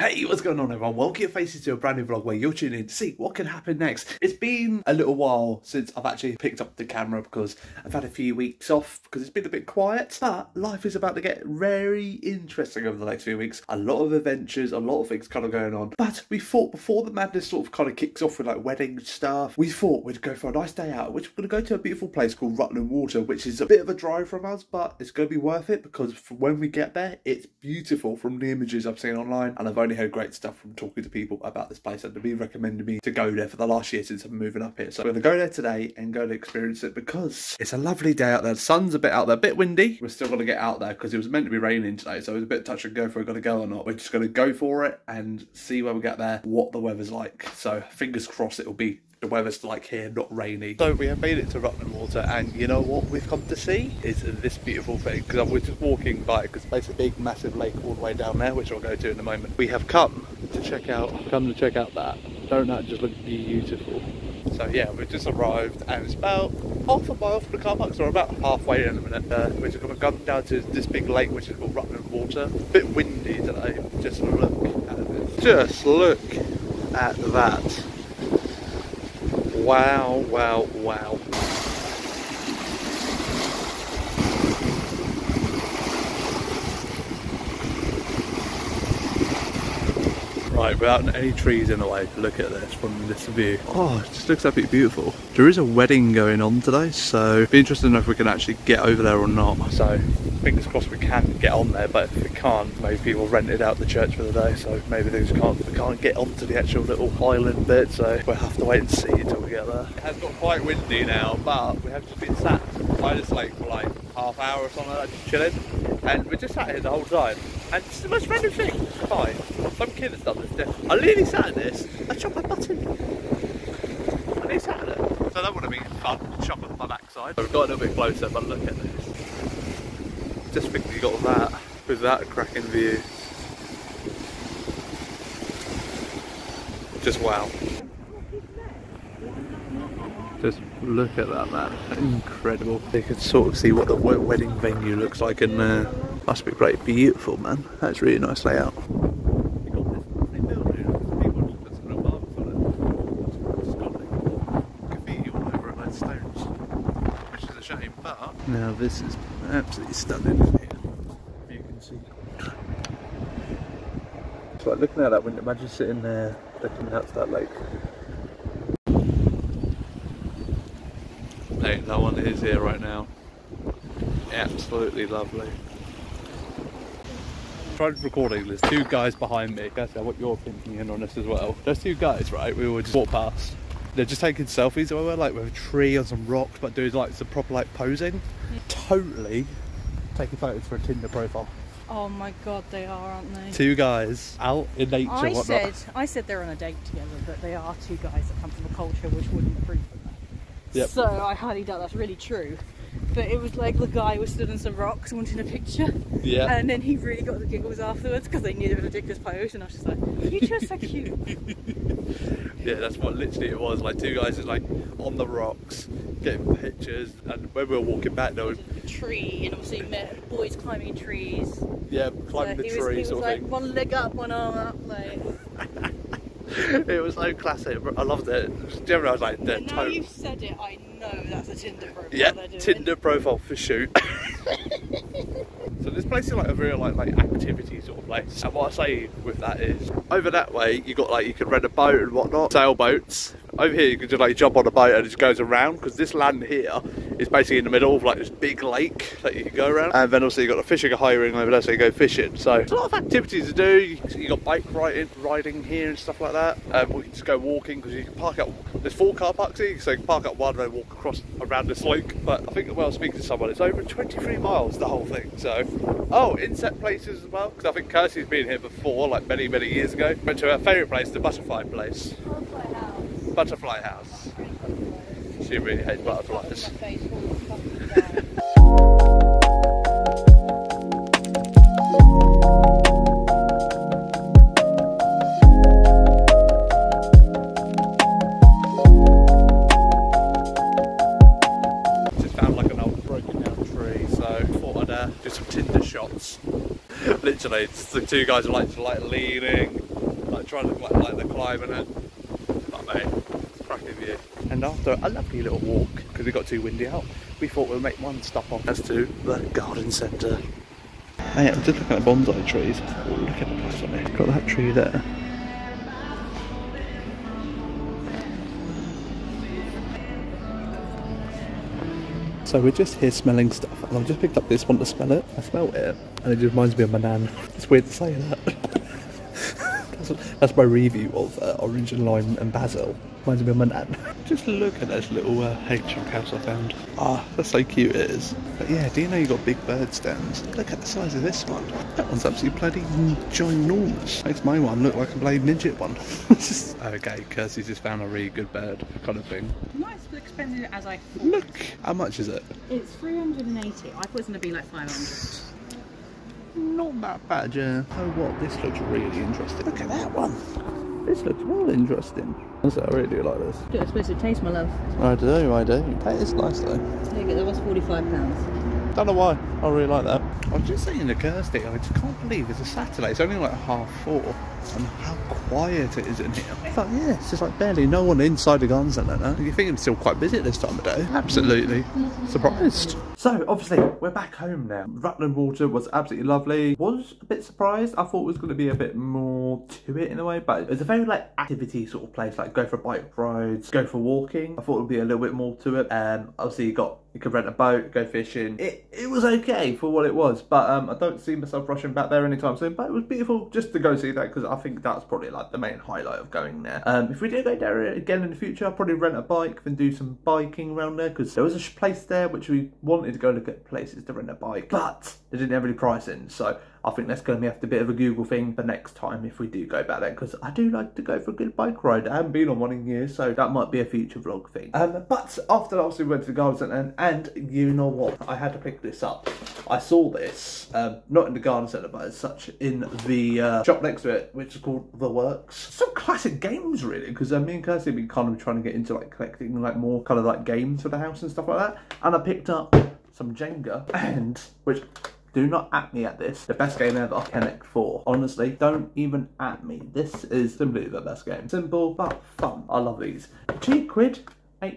Hey, what's going on everyone? Welcome your faces to a brand new vlog where you're tuning in to see what can happen next. It's been a little while since I've actually picked up the camera because I've had a few weeks off because it's been a bit quiet, but life is about to get very interesting over the next few weeks. A lot of adventures, a lot of things kind of going on, but we thought before the madness sort of kind of kicks off with like wedding stuff, we thought we'd go for a nice day out, which we're going to go to a beautiful place called Rutland Water, which is a bit of a drive from us, but it's going to be worth it because when we get there, it's beautiful from the images I've seen online, and I've only heard great stuff from talking to people about this place and they've been recommending me to go there for the last year since I'm moving up here. So we're gonna go there today and go to experience it because it's a lovely day out there. The sun's a bit out there, a bit windy. We're still gonna get out there because it was meant to be raining today, so it was a bit touch and go if we're gonna go or not. We're just gonna go for it and see when we get there what the weather's like. So fingers crossed it'll be the weather's like here, not rainy. So we have made it to Rutland Water, and you know what we've come to see is this beautiful thing, because we're just walking by, because it's basically a big massive lake all the way down there, which I'll go to in a moment. We have come to check out that. Don't that just look beautiful? So yeah, we've just arrived and it's about half a mile from the car park, so we're about halfway in a minute. We're just going to come down to this big lake which is called Rutland Water. It's a bit windy today. Just look at it. Just look at that. Wow, wow, wow. Right, without any trees in the way, look at this from this view. Oh, it just looks absolutely beautiful. There is a wedding going on today, so it'd be interesting to know if we can actually get over there or not. So fingers crossed we can get on there, but if we can't, maybe people rented out the church for the day, so maybe they just can't get onto the actual little island bit, so we'll have to wait and see until we get there. It has got quite windy now, but we have just been sat by this lake for like half hour or something like that, just chilling, and we just sat here the whole time, and it's the most random thing. Fine, some kid has done this. I literally sat in this, I chopped my butt in. I nearly sat in it. So that would have been fun, chopping my backside. We've got a little bit closer, but look at this. Just think we got that with that cracking view. Just wow. Just look at that, man. Incredible. You can sort of see what the wedding venue looks like in there. Must be pretty beautiful, man. That's really nice layout. Now this is absolutely stunning in here. You can see. It's like looking out that window, imagine sitting there looking out to that lake. Mate, no one is here right now. Absolutely lovely. Tried recording, there's two guys behind me. Guys, I want your opinion on this as well. Those two guys, right, we were just walk past. They're just taking selfies over like with a tree on some rocks, but doing like some proper like posing. Totally taking photos for a Tinder profile. Oh my god, they are, aren't they? Two guys out in nature. I said they're on a date together, but they are two guys that come from a culture which wouldn't approve of that. Yep. So I highly doubt that's really true. But it was like the guy was stood on some rocks wanting a picture. Yeah. And then he really got the giggles afterwards because they knew they were going to take this pose, and I was just like, you two are so cute. Yeah, that's what literally it was. Like two guys is like on the rocks getting pictures, and when we were walking back there was a tree, and obviously met boys climbing trees. Yeah, climbing the tree. He was like one leg up, one arm up, like. It was so classic. I loved it. Generally, I was like, they're now you've said it, I know that's a Tinder profile. Yeah, they're doing. Tinder profile for shoot. So this place is like a real like activity sort of place. And what I say with that is, over that way you got like you can rent a boat and whatnot, sailboats. Over here you can just like jump on a boat and it just goes around, because this land here is basically in the middle of like this big lake that you can go around. And then also you got the fishing hiring over there, so you go fishing. So there's a lot of activities to do. You got bike riding here and stuff like that. We can just go walking because you can park up. There's four car parks here, so you can park up one and then walk across around this lake. But I think when I was speaking to someone, it's over 23 miles the whole thing. So oh, insect places as well, because I think Kirsty's been here before, like many years ago. Went to her favourite place, the butterfly place. Butterfly house. She really hates butterflies. Just found like an old broken down tree, so I thought I'd do some Tinder shots. Literally, the two guys are like leaning. trying to look like the climb and it. But mate, it's a cracking view. And after a lovely little walk, because we got too windy out, we thought we'll make one stop off as to the garden centre. Hey, I'm just looking at bonsai trees. Oh, look at the place on it. Got that tree there. So we're just here smelling stuff, and I've just picked up this one to smell it. I smelled it, and it just reminds me of my nan. It's weird to say that. that's my review of orange and lime and basil. Reminds me of my nan. Just look at this little egg chunk house I found. Ah, oh, that's so cute it is. But yeah, do you know you've got big bird stands? Look at the size of this one. That one's absolutely bloody ginormous. Makes my one look like a bloody midget one. Okay, Kirsty's just found a really good bird kind of thing. Expensive as I thought. Look! How much is it? It's 380. I thought it was going to be like 500. Not that bad, yeah. Oh, what? This looks really interesting. Look at that one. This looks well interesting. Also, I really do like this. Do it expensive taste, my love. I do, I do. That is nice, though. Take it, that was £45. Don't know why. I really like that. I was just saying to Kirsty, I just can't believe it's a Saturday. It's only like 4:30. And how quiet it is in here. It's like, yeah, it's just like barely no one inside the garden centre now. You think it's still quite busy at this time of day. Absolutely surprised. So obviously we're back home now. Rutland Water was absolutely lovely. Was a bit surprised. I thought it was going to be a bit more to it in a way, but it's a very like activity sort of place, like go for bike rides, go for walking. I thought it would be a little bit more to it. Obviously you could rent a boat, go fishing. It was okay for what it was, but I don't see myself rushing back there anytime soon. But it was beautiful just to go see that, because I think that's probably like the main highlight of going there. If we do go there again in the future, I'll probably rent a bike and do some biking around there, because there was a place there which we wanted to go look at places to rent a bike, but they didn't have any pricing. So I think that's going to have to be a bit of a Google thing for next time if we do go back there, because I do like to go for a good bike ride. I haven't been on one in years, so that might be a future vlog thing. But after that, obviously we went to the garden centre, and you know what? I had to pick this up. I saw this, not in the garden centre, but as such in the shop next to it, which is called The Works. Some classic games, really, because me and Kirsty have been kind of trying to get into like collecting like more kind of like games for the house and stuff like that. And I picked up some Jenga, and which. Do not at me at this. The best game ever, Connect 4. Honestly, don't even at me. This is simply the best game. Simple, but fun. I love these. £2, £8.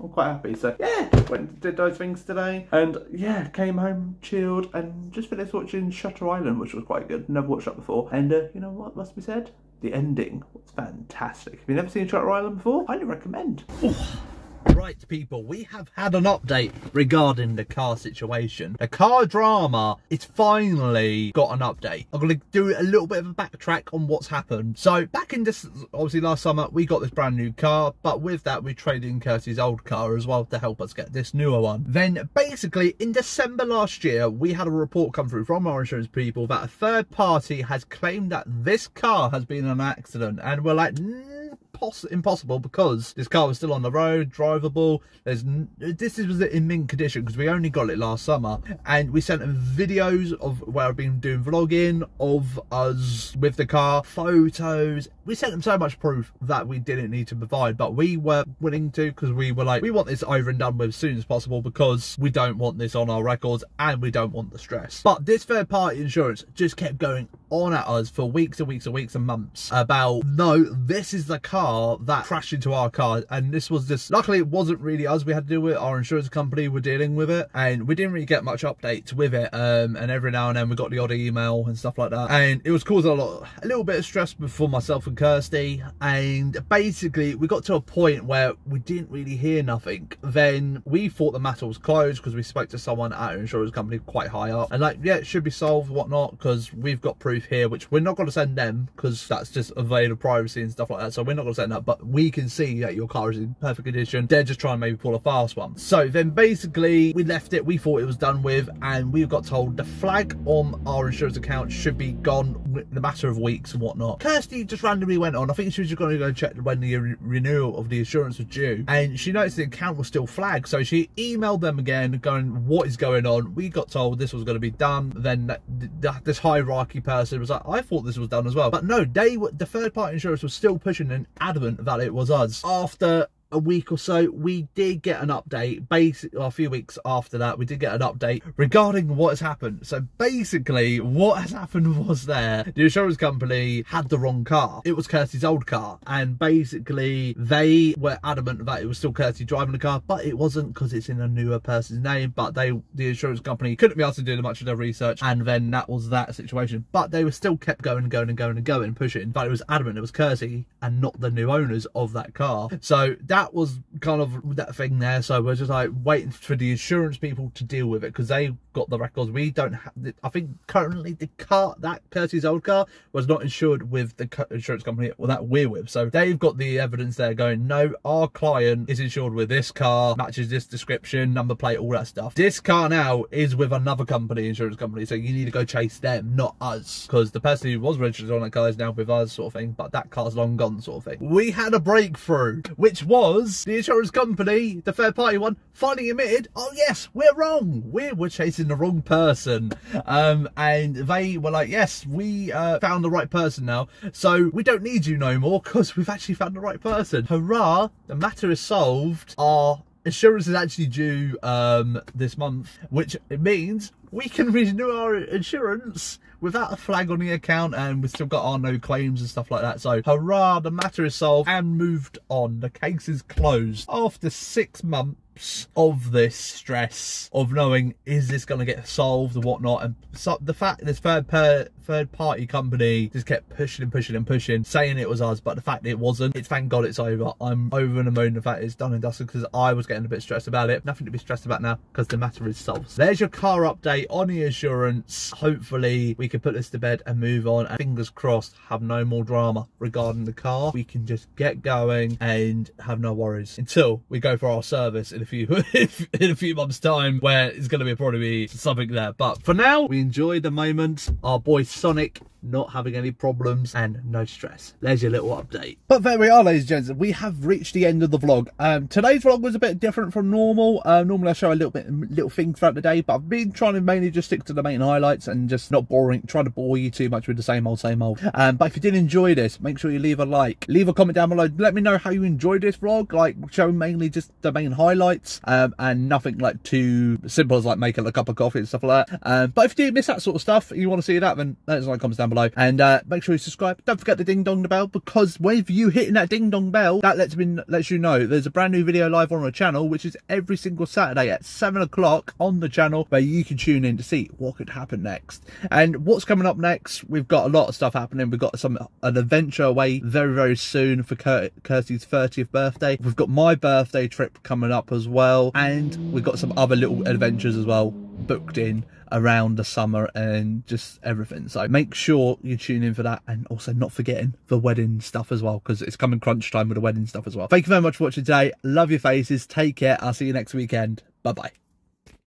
I'm quite happy. So yeah, went and did those things today. And yeah, came home, chilled, and just finished watching Shutter Island, which was quite good. Never watched that before. And you know what must be said? The ending was fantastic. Have you never seen Shutter Island before? Highly recommend. Ooh. Right people, we have had an update regarding the car situation. The car drama, it's finally got an update. I'm going to do a little bit of a backtrack on what's happened. So back in this, obviously last summer, we got this brand new car, but with that we traded in Kirsty's old car as well to help us get this newer one. Then basically in December last year, we had a report come through from our insurance people that a third party has claimed that this car has been in an accident, and we're like, impossible, because this car was still on the road, drivable. This was in mint condition because we only got it last summer, and we sent them videos of where I've been doing vlogging of us with the car, photos. We sent them so much proof that we didn't need to provide, but we were willing to, because we were like, we want this over and done with as soon as possible, because we don't want this on our records and we don't want the stress. But this third party insurance just kept going on at us for weeks and weeks and weeks and months about, no, this is the car that crashed into our car, and this was just, luckily it wasn't really us we had to deal with. Our insurance company were dealing with it, and we didn't really get much updates with it, and every now and then we got the odd email and stuff like that, and it was causing a little bit of stress for myself and Kirsty. And basically we got to a point where we didn't really hear nothing. Then we thought the matter was closed because we spoke to someone at an insurance company quite high up, and like, yeah, it should be solved, whatnot, because we've got proof here, which we're not going to send them because that's just a veil of privacy and stuff like that, so we're not going to send that, but we can see that your car is in perfect condition. They're just trying to maybe pull a fast one. So then basically we left it, we thought it was done with, and we got told the flag on our insurance account should be gone in a matter of weeks and whatnot. Kirsty just randomly went on, I think she was just going to go check when the renewal of the insurance was due, and she noticed the account was still flagged, so she emailed them again going, what is going on? We got told this was going to be done. Then this hierarchy person was like, I thought this was done as well, but no, the third party insurance was still pushing and adamant that it was us. After a week or so, we did get an update. Basically, a few weeks after that, we did get an update regarding what has happened. So basically, what has happened was the insurance company had the wrong car. It was Kirsty's old car, and basically they were adamant that it was still Kirsty driving the car, but it wasn't because it's in a newer person's name. But the insurance company couldn't be asked to do much of their research, and then that was that situation. But they were still kept going and going and going and going, pushing. But it was adamant it was Kirsty and not the new owners of that car. So that was kind of that thing there. So we're just like waiting for the insurance people to deal with it, because they got the records. We don't have. I think currently the car, that Kirsty's old car, was not insured with the insurance company or that we're with. So they've got the evidence there going, no, our client is insured with this car, matches this description, number plate, all that stuff. This car now is with another company, insurance company. So you need to go chase them, not us, because the person who was registered on that car is now with us, sort of thing. But that car's long gone, sort of thing. We had a breakthrough, which was the insurance company, the third party one, finally admitted, oh yes, we're wrong. We were chasing the wrong person. And they were like, yes, we found the right person now. So we don't need you no more, because we've actually found the right person. Hurrah, the matter is solved. Our insurance is actually due this month, which it means we can renew our insurance without a flag on the account, and we've still got our no claims and stuff like that. So hurrah, the matter is solved and moved on. The case is closed after 6 months of this stress of knowing, is this going to get solved and whatnot. And so the fact this third party company just kept pushing and pushing and pushing, saying it was us, but the fact it wasn't, it's thank God it's over. I'm over and the moon the fact it's done and dusted, because I was getting a bit stressed about it. Nothing to be stressed about now, because the matter is solved. So there's your car update on the insurance. Hopefully we can put this to bed and move on, and fingers crossed have no more drama regarding the car. We can just get going and have no worries until we go for our service in a few months time, where it's going to be probably something there. But for now, we enjoy the moment. Our boy Sonic not having any problems and no stress. There's your little update. But there we are, ladies and gents, we have reached the end of the vlog. Today's vlog was a bit different from normal. Normally I show a little things throughout the day, but I've been trying to mainly just stick to the main highlights and just not try to bore you too much with the same old same old. But if you did enjoy this, make sure you leave a like, leave a comment down below, let me know how you enjoyed this vlog, like showing mainly just the main highlights, and nothing like too simple as like making a cup of coffee and stuff like that. But if you did miss that sort of stuff, you want to see that, then let us know in the comments down below, and make sure you subscribe. Don't forget the ding dong bell, because with you hitting that ding dong bell, that lets you know there's a brand new video live on our channel, which is every single Saturday at 7 o'clock on the channel, where you can tune in to see what could happen next and what's coming up next. We've got a lot of stuff happening. We've got an adventure away very, very soon for Kirsty's 30th birthday. We've got my birthday trip coming up as well, and we've got some other little adventures as well booked in around the summer and just everything. So make sure you tune in for that, and also not forgetting the wedding stuff as well, because it's coming crunch time with the wedding stuff as well. Thank you very much for watching today. Love your faces. Take care. I'll see you next weekend. Bye bye.